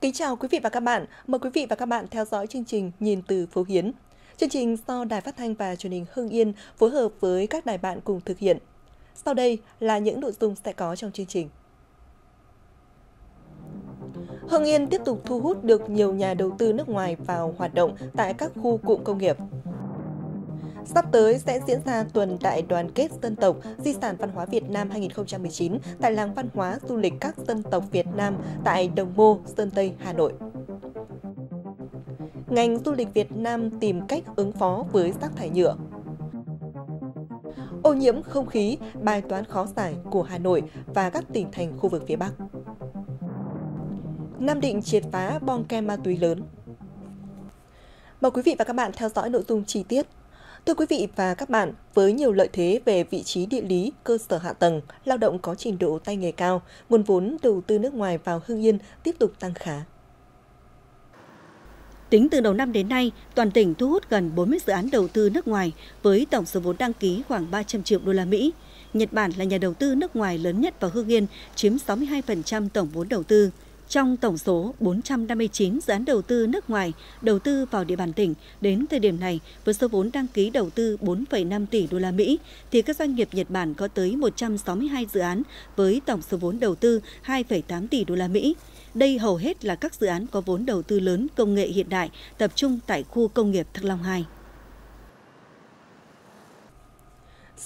Kính chào quý vị và các bạn. Mời quý vị và các bạn theo dõi chương trình Nhìn từ Phố Hiến. Chương trình do Đài Phát thanh và Truyền hình Hưng Yên phối hợp với các đài bạn cùng thực hiện. Sau đây là những nội dung sẽ có trong chương trình. Hưng Yên tiếp tục thu hút được nhiều nhà đầu tư nước ngoài vào hoạt động tại các khu cụm công nghiệp. Sắp tới sẽ diễn ra tuần đại đoàn kết dân tộc Di sản văn hóa Việt Nam 2019 tại Làng Văn hóa du lịch các dân tộc Việt Nam tại Đồng Mô, Sơn Tây, Hà Nội. Ngành du lịch Việt Nam tìm cách ứng phó với rác thải nhựa. Ô nhiễm không khí, bài toán khó giải của Hà Nội và các tỉnh thành khu vực phía Bắc. Nam Định triệt phá bom kem ma túy lớn. Mời quý vị và các bạn theo dõi nội dung chi tiết. Thưa quý vị và các bạn, với nhiều lợi thế về vị trí địa lý, cơ sở hạ tầng, lao động có trình độ tay nghề cao, nguồn vốn đầu tư nước ngoài vào Hưng Yên tiếp tục tăng khá. Tính từ đầu năm đến nay, toàn tỉnh thu hút gần 40 dự án đầu tư nước ngoài với tổng số vốn đăng ký khoảng 300 triệu đô la Mỹ. Nhật Bản là nhà đầu tư nước ngoài lớn nhất vào Hưng Yên, chiếm 62% tổng vốn đầu tư. Trong tổng số 459 dự án đầu tư nước ngoài đầu tư vào địa bàn tỉnh, đến thời điểm này với số vốn đăng ký đầu tư 4,5 tỷ đô la Mỹ thì các doanh nghiệp Nhật Bản có tới 162 dự án với tổng số vốn đầu tư 2,8 tỷ đô la Mỹ. Đây hầu hết là các dự án có vốn đầu tư lớn công nghệ hiện đại tập trung tại khu công nghiệp Thăng Long 2.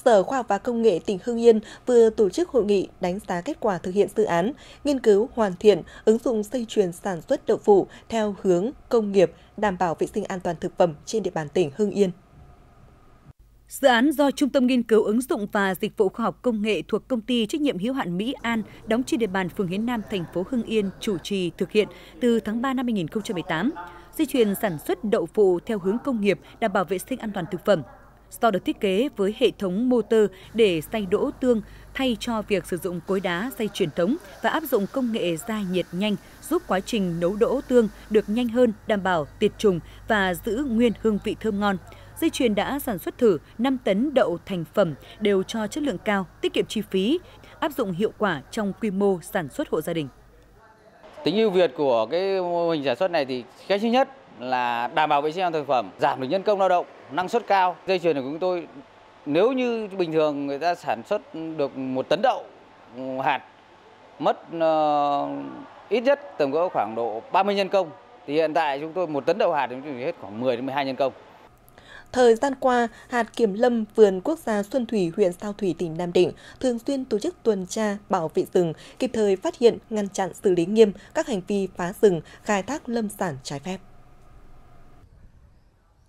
Sở Khoa học và Công nghệ tỉnh Hưng Yên vừa tổ chức hội nghị đánh giá kết quả thực hiện dự án, nghiên cứu hoàn thiện, ứng dụng dây chuyền sản xuất đậu phụ theo hướng công nghiệp, đảm bảo vệ sinh an toàn thực phẩm trên địa bàn tỉnh Hưng Yên. Dự án do Trung tâm Nghiên cứu ứng dụng và Dịch vụ Khoa học Công nghệ thuộc Công ty Trách nhiệm hữu hạn Mỹ An đóng trên địa bàn phường Hiến Nam, thành phố Hưng Yên chủ trì thực hiện từ tháng 3 năm 2018. Dây chuyền sản xuất đậu phụ theo hướng công nghiệp, đảm bảo vệ sinh an toàn thực phẩm. Do được thiết kế với hệ thống motor để xay đỗ tương thay cho việc sử dụng cối đá xay truyền thống và áp dụng công nghệ gia nhiệt nhanh giúp quá trình nấu đỗ tương được nhanh hơn, đảm bảo tiệt trùng và giữ nguyên hương vị thơm ngon. Dây chuyền đã sản xuất thử 5 tấn đậu thành phẩm đều cho chất lượng cao, tiết kiệm chi phí, áp dụng hiệu quả trong quy mô sản xuất hộ gia đình. Tính ưu việt của cái mô hình sản xuất này thì cái thứ nhất là đảm bảo vệ sinh an toàn thực phẩm, giảm được nhân công lao động, năng suất cao. Dây chuyền của chúng tôi nếu như bình thường người ta sản xuất được 1 tấn đậu hạt mất ít nhất tầm cỡ khoảng độ 30 nhân công thì hiện tại chúng tôi 1 tấn đậu hạt chúng tôi hết khoảng 10 đến 12 nhân công. Thời gian qua, hạt kiểm lâm vườn quốc gia Xuân Thủy, huyện Sa Thủy, tỉnh Nam Định thường xuyên tổ chức tuần tra bảo vệ rừng, kịp thời phát hiện, ngăn chặn xử lý nghiêm các hành vi phá rừng, khai thác lâm sản trái phép.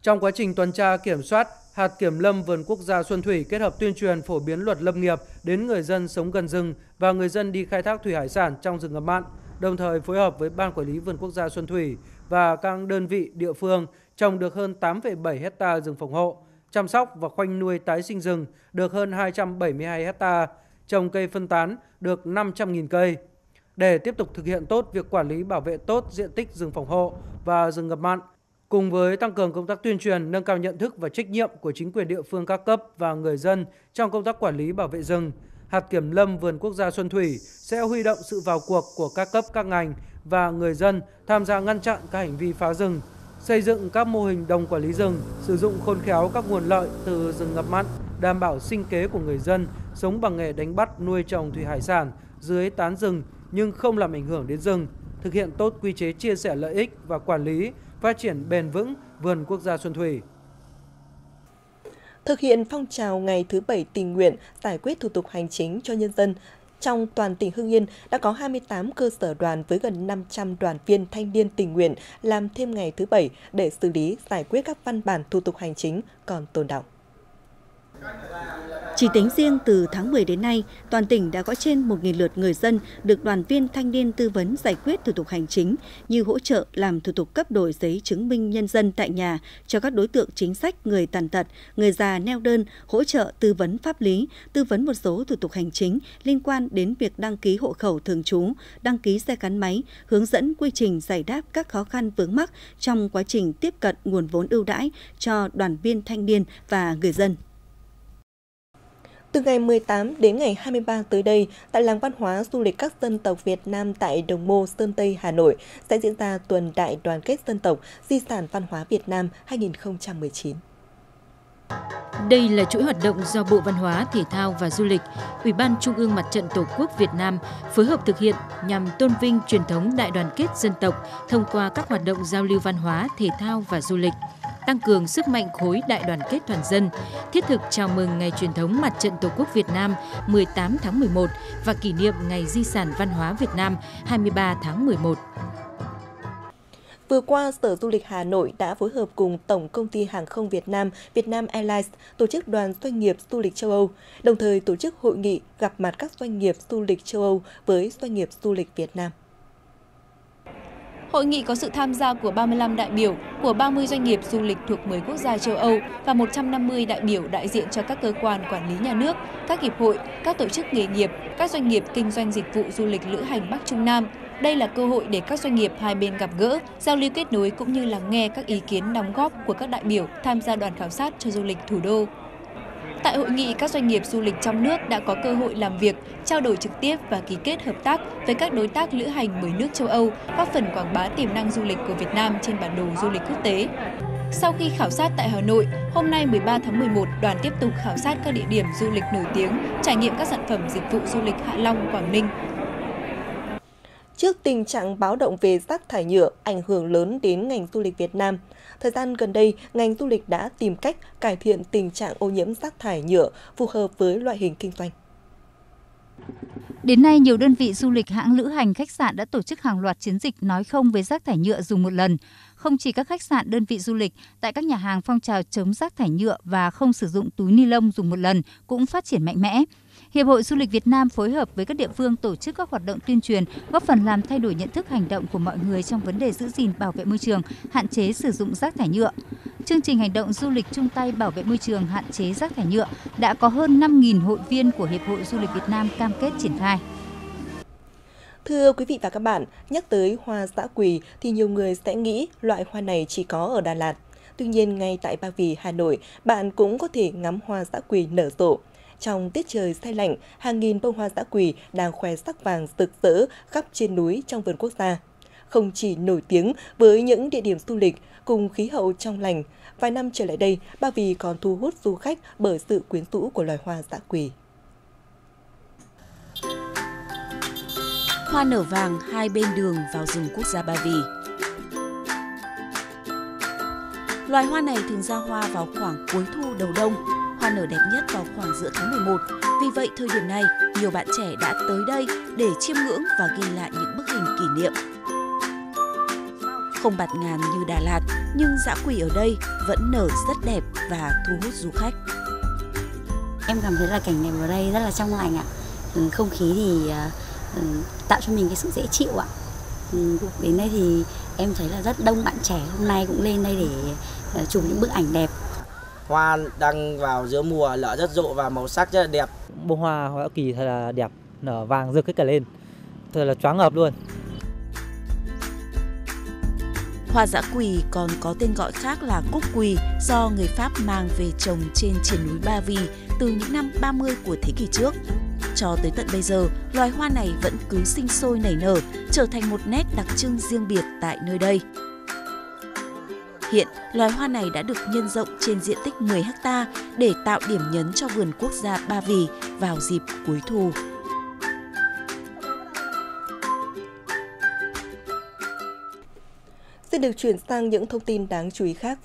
Trong quá trình tuần tra kiểm soát, hạt kiểm lâm vườn quốc gia Xuân Thủy kết hợp tuyên truyền phổ biến luật lâm nghiệp đến người dân sống gần rừng và người dân đi khai thác thủy hải sản trong rừng ngập mặn, đồng thời phối hợp với Ban Quản lý vườn quốc gia Xuân Thủy và các đơn vị địa phương trồng được hơn 8,7 hecta rừng phòng hộ, chăm sóc và khoanh nuôi tái sinh rừng được hơn 272 hecta, trồng cây phân tán được 500.000 cây. Để tiếp tục thực hiện tốt việc quản lý bảo vệ tốt diện tích rừng phòng hộ và rừng ngập mặn, cùng với tăng cường công tác tuyên truyền, nâng cao nhận thức và trách nhiệm của chính quyền địa phương các cấp và người dân trong công tác quản lý bảo vệ rừng, hạt kiểm lâm vườn quốc gia Xuân Thủy sẽ huy động sự vào cuộc của các cấp, các ngành và người dân tham gia ngăn chặn các hành vi phá rừng, xây dựng các mô hình đồng quản lý rừng, sử dụng khôn khéo các nguồn lợi từ rừng ngập mặn, đảm bảo sinh kế của người dân sống bằng nghề đánh bắt, nuôi trồng thủy hải sản dưới tán rừng nhưng không làm ảnh hưởng đến rừng, thực hiện tốt quy chế chia sẻ lợi ích và quản lý, phát triển bền vững vườn quốc gia Xuân Thủy. Thực hiện phong trào ngày thứ 7 tình nguyện giải quyết thủ tục hành chính cho nhân dân, trong toàn tỉnh Hưng Yên đã có 28 cơ sở đoàn với gần 500 đoàn viên thanh niên tình nguyện làm thêm ngày thứ 7 để xử lý giải quyết các văn bản thủ tục hành chính còn tồn đọng. Chỉ tính riêng từ tháng 10 đến nay, toàn tỉnh đã có trên 1.000 lượt người dân được đoàn viên thanh niên tư vấn giải quyết thủ tục hành chính như hỗ trợ làm thủ tục cấp đổi giấy chứng minh nhân dân tại nhà cho các đối tượng chính sách, người tàn tật, người già neo đơn, hỗ trợ tư vấn pháp lý, tư vấn một số thủ tục hành chính liên quan đến việc đăng ký hộ khẩu thường trú, đăng ký xe gắn máy, hướng dẫn quy trình giải đáp các khó khăn vướng mắc trong quá trình tiếp cận nguồn vốn ưu đãi cho đoàn viên thanh niên và người dân. Từ ngày 18 đến ngày 23 tới đây, tại Làng Văn hóa du lịch các dân tộc Việt Nam tại Đồng Mô, Sơn Tây, Hà Nội sẽ diễn ra tuần đại đoàn kết dân tộc Di sản văn hóa Việt Nam 2019. Đây là chuỗi hoạt động do Bộ Văn hóa, Thể thao và Du lịch, Ủy ban Trung ương Mặt trận Tổ quốc Việt Nam phối hợp thực hiện nhằm tôn vinh truyền thống đại đoàn kết dân tộc thông qua các hoạt động giao lưu văn hóa, thể thao và du lịch, tăng cường sức mạnh khối đại đoàn kết toàn dân, thiết thực chào mừng Ngày Truyền thống Mặt trận Tổ quốc Việt Nam 18 tháng 11 và kỷ niệm Ngày Di sản Văn hóa Việt Nam 23 tháng 11. Vừa qua, Sở Du lịch Hà Nội đã phối hợp cùng Tổng công ty Hàng không Việt Nam, Vietnam Airlines, tổ chức đoàn doanh nghiệp du lịch châu Âu, đồng thời tổ chức hội nghị gặp mặt các doanh nghiệp du lịch châu Âu với doanh nghiệp du lịch Việt Nam. Hội nghị có sự tham gia của 35 đại biểu của 30 doanh nghiệp du lịch thuộc 10 quốc gia châu Âu và 150 đại biểu đại diện cho các cơ quan quản lý nhà nước, các hiệp hội, các tổ chức nghề nghiệp, các doanh nghiệp kinh doanh dịch vụ du lịch lữ hành Bắc Trung Nam. Đây là cơ hội để các doanh nghiệp hai bên gặp gỡ, giao lưu kết nối cũng như lắng nghe các ý kiến đóng góp của các đại biểu tham gia đoàn khảo sát cho du lịch thủ đô. Tại hội nghị, các doanh nghiệp du lịch trong nước đã có cơ hội làm việc, trao đổi trực tiếp và ký kết hợp tác với các đối tác lữ hành 10 nước châu Âu, góp phần quảng bá tiềm năng du lịch của Việt Nam trên bản đồ du lịch quốc tế. Sau khi khảo sát tại Hà Nội, hôm nay 13 tháng 11, đoàn tiếp tục khảo sát các địa điểm du lịch nổi tiếng, trải nghiệm các sản phẩm dịch vụ du lịch Hạ Long, Quảng Ninh. Trước tình trạng báo động về rác thải nhựa ảnh hưởng lớn đến ngành du lịch Việt Nam, thời gian gần đây, ngành du lịch đã tìm cách cải thiện tình trạng ô nhiễm rác thải nhựa phù hợp với loại hình kinh doanh. Đến nay, nhiều đơn vị du lịch, hãng lữ hành, khách sạn đã tổ chức hàng loạt chiến dịch nói không với rác thải nhựa dùng một lần. Không chỉ các khách sạn, đơn vị du lịch, tại các nhà hàng phong trào chống rác thải nhựa và không sử dụng túi ni lông dùng một lần cũng phát triển mạnh mẽ. Hiệp hội Du lịch Việt Nam phối hợp với các địa phương tổ chức các hoạt động tuyên truyền, góp phần làm thay đổi nhận thức hành động của mọi người trong vấn đề giữ gìn bảo vệ môi trường, hạn chế sử dụng rác thải nhựa. Chương trình hành động du lịch chung tay bảo vệ môi trường, hạn chế rác thải nhựa đã có hơn 5.000 hội viên của Hiệp hội Du lịch Việt Nam cam kết triển khai. Thưa quý vị và các bạn, nhắc tới hoa dã quỳ thì nhiều người sẽ nghĩ loại hoa này chỉ có ở Đà Lạt. Tuy nhiên, ngay tại Ba Vì, Hà Nội, bạn cũng có thể ngắm hoa dã quỳ nở rộ. Trong tiết trời se lạnh, hàng nghìn bông hoa dã quỳ đang khoe sắc vàng rực rỡ khắp trên núi trong vườn quốc gia. Không chỉ nổi tiếng với những địa điểm du lịch cùng khí hậu trong lành, vài năm trở lại đây, Ba Vì còn thu hút du khách bởi sự quyến rũ của loài hoa dã quỳ. Hoa nở vàng hai bên đường vào rừng quốc gia Ba Vì. Loài hoa này thường ra hoa vào khoảng cuối thu đầu đông. Hoa nở đẹp nhất vào khoảng giữa tháng 11. Vì vậy, thời điểm này, nhiều bạn trẻ đã tới đây để chiêm ngưỡng và ghi lại những bức hình kỷ niệm. Không bạt ngàn như Đà Lạt, nhưng dã quỳ ở đây vẫn nở rất đẹp và thu hút du khách. Em cảm thấy là cảnh đẹp ở đây rất là trong lành ạ. Không khí thì tạo cho mình cái sự dễ chịu ạ. Đến đây thì em thấy là rất đông bạn trẻ hôm nay cũng lên đây để chụp những bức ảnh đẹp. Hoa đang vào giữa mùa nở rất rộ và màu sắc rất là đẹp. Bông hoa dã quỳ thật là đẹp, nở vàng rực hết cả lên, thật là choáng ngợp luôn. Hoa dã quỳ còn có tên gọi khác là cúc quỳ do người Pháp mang về trồng trên triền núi Ba Vì từ những năm 30 của thế kỷ trước. Cho tới tận bây giờ, loài hoa này vẫn cứ sinh sôi nảy nở, trở thành một nét đặc trưng riêng biệt tại nơi đây. Hiện, loài hoa này đã được nhân rộng trên diện tích 10 ha để tạo điểm nhấn cho vườn quốc gia Ba Vì vào dịp cuối thu. Xin được chuyển sang những thông tin đáng chú ý khác.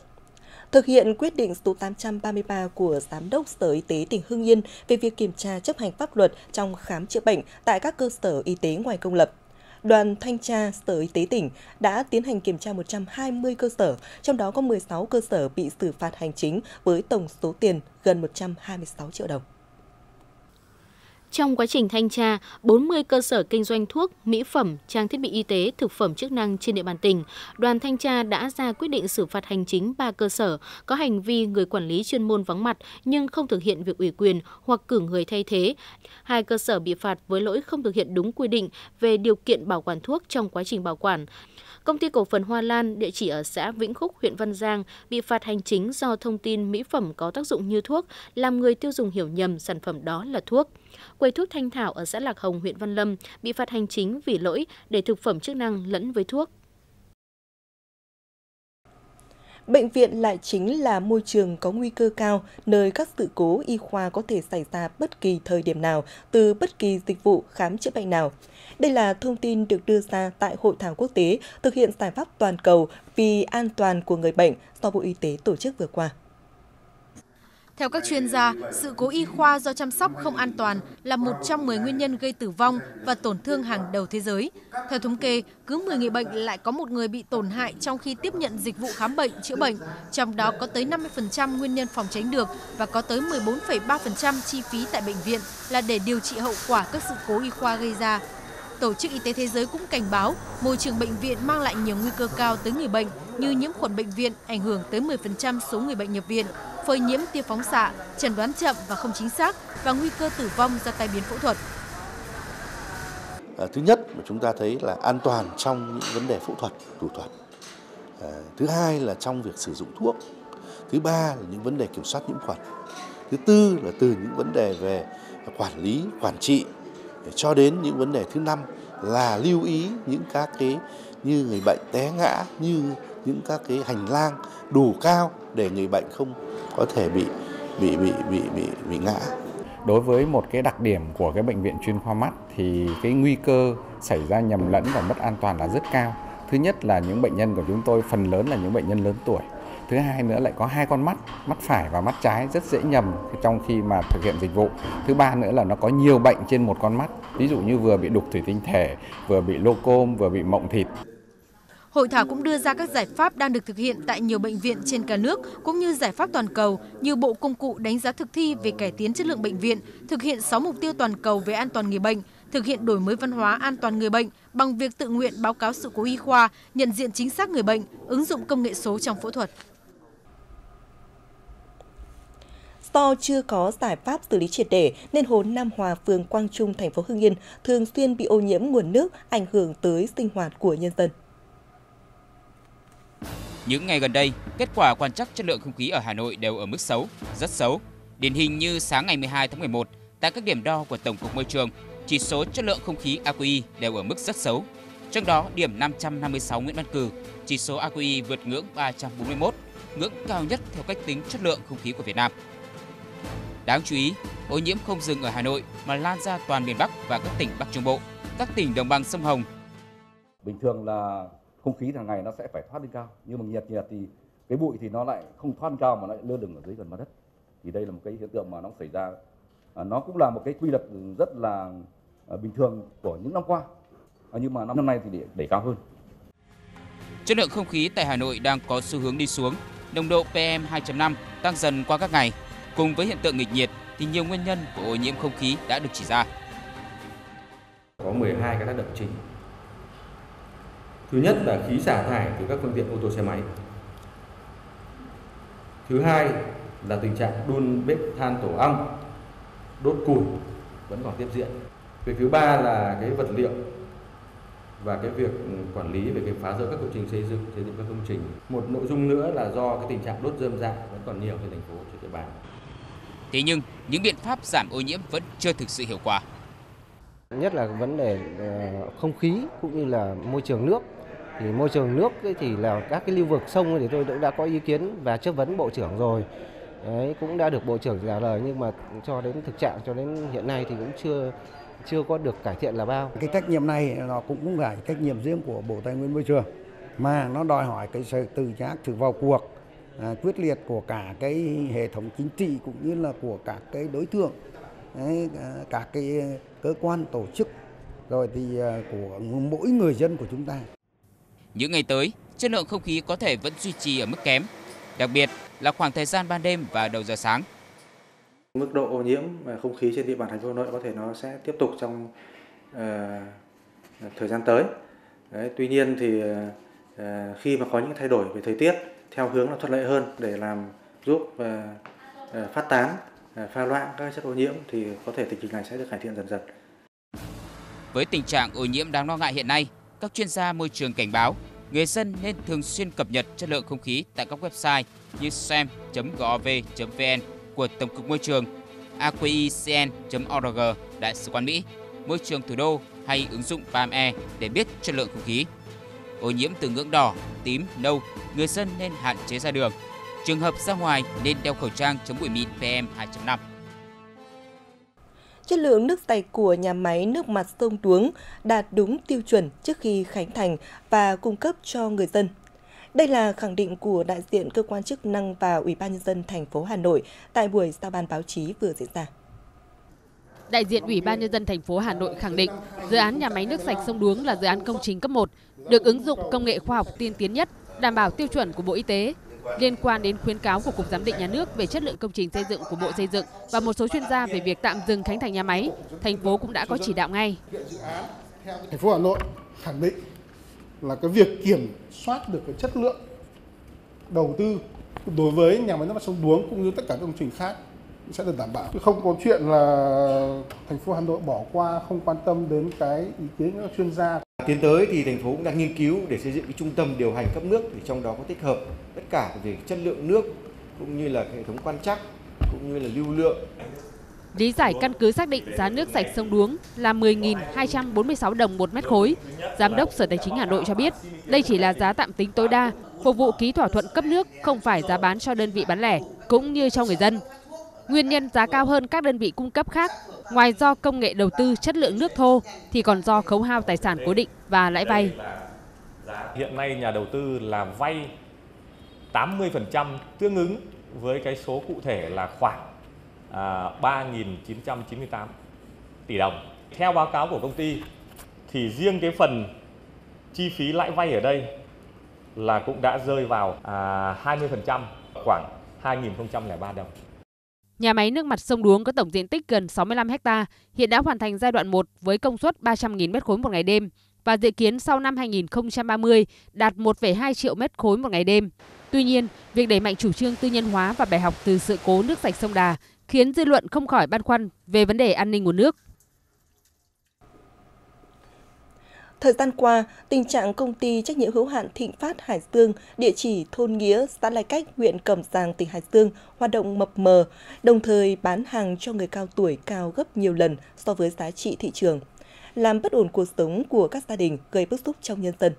Thực hiện quyết định số 833 của Giám đốc Sở Y tế tỉnh Hưng Yên về việc kiểm tra chấp hành pháp luật trong khám chữa bệnh tại các cơ sở y tế ngoài công lập, đoàn thanh tra Sở Y tế tỉnh đã tiến hành kiểm tra 120 cơ sở, trong đó có 16 cơ sở bị xử phạt hành chính với tổng số tiền gần 126 triệu đồng. Trong quá trình thanh tra, 40 cơ sở kinh doanh thuốc, mỹ phẩm, trang thiết bị y tế, thực phẩm chức năng trên địa bàn tỉnh, đoàn thanh tra đã ra quyết định xử phạt hành chính 3 cơ sở có hành vi người quản lý chuyên môn vắng mặt nhưng không thực hiện việc ủy quyền hoặc cử người thay thế. 2 cơ sở bị phạt với lỗi không thực hiện đúng quy định về điều kiện bảo quản thuốc trong quá trình bảo quản. Công ty cổ phần Hoa Lan, địa chỉ ở xã Vĩnh Khúc, huyện Văn Giang, bị phạt hành chính do thông tin mỹ phẩm có tác dụng như thuốc, làm người tiêu dùng hiểu nhầm sản phẩm đó là thuốc. Quầy thuốc Thanh Thảo ở xã Lạc Hồng, huyện Văn Lâm bị phạt hành chính vì lỗi để thực phẩm chức năng lẫn với thuốc. Bệnh viện lại chính là môi trường có nguy cơ cao, nơi các sự cố y khoa có thể xảy ra bất kỳ thời điểm nào, từ bất kỳ dịch vụ khám chữa bệnh nào. Đây là thông tin được đưa ra tại Hội thảo quốc tế thực hiện giải pháp toàn cầu vì an toàn của người bệnh do Bộ Y tế tổ chức vừa qua. Theo các chuyên gia, sự cố y khoa do chăm sóc không an toàn là một trong 10 nguyên nhân gây tử vong và tổn thương hàng đầu thế giới. Theo thống kê, cứ 10 người bệnh lại có một người bị tổn hại trong khi tiếp nhận dịch vụ khám bệnh, chữa bệnh. Trong đó có tới 50% nguyên nhân phòng tránh được và có tới 14,3% chi phí tại bệnh viện là để điều trị hậu quả các sự cố y khoa gây ra. Tổ chức Y tế Thế giới cũng cảnh báo môi trường bệnh viện mang lại nhiều nguy cơ cao tới người bệnh như nhiễm khuẩn bệnh viện ảnh hưởng tới 10% số người bệnh nhập viện, phơi nhiễm tia phóng xạ, chẩn đoán chậm và không chính xác và nguy cơ tử vong do tai biến phẫu thuật. Thứ nhất mà chúng ta thấy là an toàn trong những vấn đề phẫu thuật, thủ thuật. Thứ hai là trong việc sử dụng thuốc. Thứ ba là những vấn đề kiểm soát nhiễm khuẩn. Thứ tư là từ những vấn đề về quản lý, quản trị cho đến những vấn đề thứ năm là lưu ý những các cái như người bệnh té ngã, như những các cái hành lang đủ cao để người bệnh không có thể bị ngã. Đối với một cái đặc điểm của cái bệnh viện chuyên khoa mắt thì cái nguy cơ xảy ra nhầm lẫn và mất an toàn là rất cao. Thứ nhất là những bệnh nhân của chúng tôi phần lớn là những bệnh nhân lớn tuổi. Thứ hai nữa lại có 2 con mắt, mắt phải và mắt trái rất dễ nhầm trong khi mà thực hiện dịch vụ. Thứ ba nữa là nó có nhiều bệnh trên một con mắt, ví dụ như vừa bị đục thủy tinh thể, vừa bị lô côm, vừa bị mộng thịt. Hội thảo cũng đưa ra các giải pháp đang được thực hiện tại nhiều bệnh viện trên cả nước, cũng như giải pháp toàn cầu, như bộ công cụ đánh giá thực thi về cải tiến chất lượng bệnh viện, thực hiện 6 mục tiêu toàn cầu về an toàn người bệnh, thực hiện đổi mới văn hóa an toàn người bệnh bằng việc tự nguyện báo cáo sự cố y khoa, nhận diện chính xác người bệnh, ứng dụng công nghệ số trong phẫu thuật. Do chưa có giải pháp xử lý triệt để nên hồ Nam Hòa, phường Quang Trung, thành phố Hưng Yên thường xuyên bị ô nhiễm nguồn nước, ảnh hưởng tới sinh hoạt của nhân dân. Những ngày gần đây, kết quả quan trắc chất lượng không khí ở Hà Nội đều ở mức xấu, rất xấu. Điển hình như sáng ngày 12 tháng 11, tại các điểm đo của Tổng cục Môi trường, chỉ số chất lượng không khí AQI đều ở mức rất xấu. Trong đó, điểm 556 Nguyễn Văn Cừ, chỉ số AQI vượt ngưỡng 341, ngưỡng cao nhất theo cách tính chất lượng không khí của Việt Nam. Đáng chú ý, ô nhiễm không dừng ở Hà Nội mà lan ra toàn miền Bắc và các tỉnh Bắc Trung Bộ, các tỉnh đồng bằng sông Hồng. Bình thường là không khí hàng ngày nó sẽ phải thoát lên cao, nhưng mà nhiệt thì cái bụi thì nó lại không thoát lên cao mà nó lại lơ lửng ở dưới gần mặt đất. Thì đây là một cái hiện tượng mà nó xảy ra, nó cũng là một cái quy luật rất là bình thường của những năm qua, nhưng mà năm nay thì để cao hơn. Chất lượng không khí tại Hà Nội đang có xu hướng đi xuống, nồng độ PM 2.5 tăng dần qua các ngày. Cùng với hiện tượng nghịch nhiệt thì nhiều nguyên nhân của ô nhiễm không khí đã được chỉ ra. Có 12 cái tác động chính. Thứ nhất là khí xả thải từ các phương tiện ô tô, xe máy. Thứ hai là tình trạng đun bếp than, tổ ong, đốt củi vẫn còn tiếp diễn. Việc thứ ba là cái vật liệu và cái việc quản lý về cái phá rỡ các công trình xây dựng các công trình. Một nội dung nữa là do cái tình trạng đốt rơm rạ vẫn còn nhiều trên thành phố, trên địa bàn. Thế nhưng, những biện pháp giảm ô nhiễm vẫn chưa thực sự hiệu quả. Nhất là vấn đề không khí cũng như là môi trường nước. Thì môi trường nước thì là các cái lưu vực sông thì tôi cũng đã có ý kiến và chất vấn Bộ trưởng rồi. Đấy, cũng đã được Bộ trưởng trả lời nhưng mà cho đến thực trạng cho đến hiện nay thì cũng chưa có được cải thiện là bao. Cái trách nhiệm này nó cũng là trách nhiệm riêng của Bộ Tài nguyên Môi trường mà nó đòi hỏi cái sự tự giác, sự vào cuộc quyết liệt của cả cái hệ thống chính trị cũng như là của các cái đối tượng, các cái cơ quan tổ chức rồi thì của mỗi người dân của chúng ta. Những ngày tới, chất lượng không khí có thể vẫn duy trì ở mức kém, đặc biệt là khoảng thời gian ban đêm và đầu giờ sáng. Mức độ ô nhiễm không khí trên địa bàn thành phố Hà Nội có thể nó sẽ tiếp tục trong thời gian tới. Đấy, tuy nhiên thì khi mà có những thay đổi về thời tiết theo hướng là thuận lợi hơn để làm giúp phát tán, pha loãng các chất ô nhiễm thì có thể tình hình này sẽ được cải thiện dần dần. Với tình trạng ô nhiễm đáng lo ngại hiện nay, các chuyên gia môi trường cảnh báo người dân nên thường xuyên cập nhật chất lượng không khí tại các website như xem.gov.vn của Tổng cục Môi trường, AQI.org Đại sứ quán Mỹ, Môi trường Thủ đô hay ứng dụng PM2.5 để biết chất lượng không khí. Ô nhiễm từ ngưỡng đỏ, tím, nâu, người dân nên hạn chế ra đường. Trường hợp ra ngoài nên đeo khẩu trang chống bụi mịn PM 2.5. Chất lượng nước sạch của nhà máy nước mặt sông Đuống đạt đúng tiêu chuẩn trước khi khánh thành và cung cấp cho người dân. Đây là khẳng định của đại diện cơ quan chức năng và Ủy ban nhân dân thành phố Hà Nội tại buổi giao ban báo chí vừa diễn ra. Đại diện Ủy ban nhân dân thành phố Hà Nội khẳng định dự án nhà máy nước sạch sông Đuống là dự án công trình cấp 1, được ứng dụng công nghệ khoa học tiên tiến nhất, đảm bảo tiêu chuẩn của Bộ Y tế. Liên quan đến khuyến cáo của Cục Giám định Nhà nước về chất lượng công trình xây dựng của Bộ Xây dựng và một số chuyên gia về việc tạm dừng khánh thành nhà máy, thành phố cũng đã có chỉ đạo ngay. Thành phố Hà Nội khẳng định là cái việc kiểm soát được cái chất lượng đầu tư đối với nhà máy nước mặt sông Đuống cũng như tất cả các công trình khác sẽ được đảm bảo. Không có chuyện là thành phố Hà Nội bỏ qua, không quan tâm đến cái ý kiến của các chuyên gia. Tiến tới thì thành phố cũng đang nghiên cứu để xây dựng cái trung tâm điều hành cấp nước, thì trong đó có tích hợp tất cả về chất lượng nước cũng như là hệ thống quan trắc cũng như là lưu lượng. Lý giải căn cứ xác định giá nước sạch sông Đuống là 10.246 đồng một mét khối. Giám đốc Sở Tài chính Hà Nội cho biết đây chỉ là giá tạm tính tối đa, phục vụ ký thỏa thuận cấp nước, không phải giá bán cho đơn vị bán lẻ cũng như cho người dân. Nguyên nhân giá cao hơn các đơn vị cung cấp khác, ngoài do công nghệ đầu tư chất lượng nước thô, thì còn do khấu hao tài sản cố định và lãi vay. Hiện nay nhà đầu tư là vay 80% tương ứng với cái số cụ thể là khoảng 3.998 tỷ đồng. Theo báo cáo của công ty, thì riêng cái phần chi phí lãi vay ở đây là cũng đã rơi vào 20%, khoảng 2.003 đồng. Nhà máy nước mặt sông Đuống có tổng diện tích gần 65 ha, hiện đã hoàn thành giai đoạn 1 với công suất 300.000 m3 một ngày đêm và dự kiến sau năm 2030 đạt 1,2 triệu m3 một ngày đêm. Tuy nhiên, việc đẩy mạnh chủ trương tư nhân hóa và bài học từ sự cố nước sạch sông Đà khiến dư luận không khỏi băn khoăn về vấn đề an ninh nguồn nước. Thời gian qua, tình trạng công ty trách nhiệm hữu hạn Thịnh Phát Hải Dương, địa chỉ thôn Nghĩa, xã Lai Cách, huyện Cẩm Giàng, tỉnh Hải Dương hoạt động mập mờ, đồng thời bán hàng cho người cao tuổi cao gấp nhiều lần so với giá trị thị trường, làm bất ổn cuộc sống của các gia đình, gây bức xúc trong nhân dân.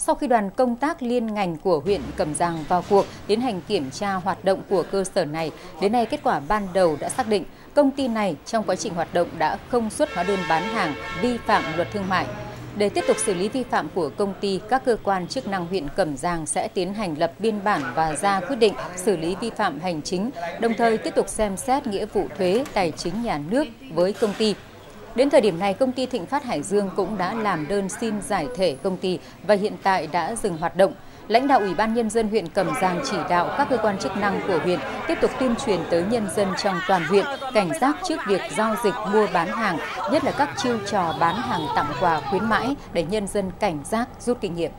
Sau khi đoàn công tác liên ngành của huyện Cẩm Giàng vào cuộc tiến hành kiểm tra hoạt động của cơ sở này, đến nay kết quả ban đầu đã xác định công ty này trong quá trình hoạt động đã không xuất hóa đơn bán hàng, vi phạm luật thương mại. Để tiếp tục xử lý vi phạm của công ty, các cơ quan chức năng huyện Cẩm Giàng sẽ tiến hành lập biên bản và ra quyết định xử lý vi phạm hành chính, đồng thời tiếp tục xem xét nghĩa vụ thuế, tài chính nhà nước với công ty. Đến thời điểm này, công ty Thịnh Phát Hải Dương cũng đã làm đơn xin giải thể công ty và hiện tại đã dừng hoạt động. Lãnh đạo Ủy ban Nhân dân huyện Cẩm Giàng chỉ đạo các cơ quan chức năng của huyện tiếp tục tuyên truyền tới nhân dân trong toàn huyện cảnh giác trước việc giao dịch mua bán hàng, nhất là các chiêu trò bán hàng tặng quà khuyến mãi để nhân dân cảnh giác rút kinh nghiệm.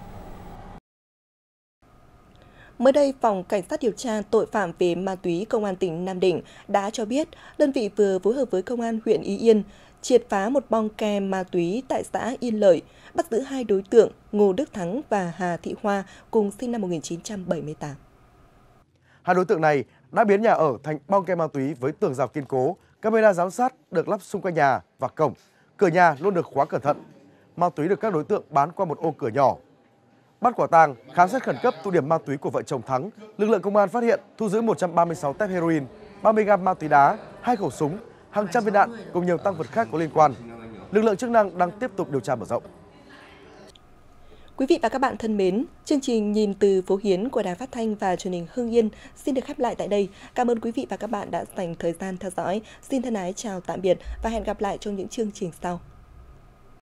Mới đây, Phòng Cảnh sát điều tra tội phạm về ma túy Công an tỉnh Nam Định đã cho biết đơn vị vừa phối hợp với Công an huyện Ý Yên triệt phá một bong ke ma túy tại xã Yên Lợi, bắt giữ hai đối tượng Ngô Đức Thắng và Hà Thị Hoa cùng sinh năm 1978. Hai đối tượng này đã biến nhà ở thành bong ke ma túy với tường rào kiên cố, camera giám sát được lắp xung quanh nhà và cổng, cửa nhà luôn được khóa cẩn thận. Ma túy được các đối tượng bán qua một ô cửa nhỏ. Bắt quả tang, khám xét khẩn cấp tụ điểm ma túy của vợ chồng Thắng, lực lượng công an phát hiện thu giữ 136 tép heroin, 30 gam ma túy đá, 2 khẩu súng, hàng trăm viên đạn cùng nhiều tang vật khác có liên quan. Lực lượng chức năng đang tiếp tục điều tra mở rộng. Quý vị và các bạn thân mến, chương trình Nhìn từ Phố Hiến của Đài Phát thanh và Truyền hình Hưng Yên xin được khép lại tại đây. Cảm ơn quý vị và các bạn đã dành thời gian theo dõi. Xin thân ái chào tạm biệt và hẹn gặp lại trong những chương trình sau.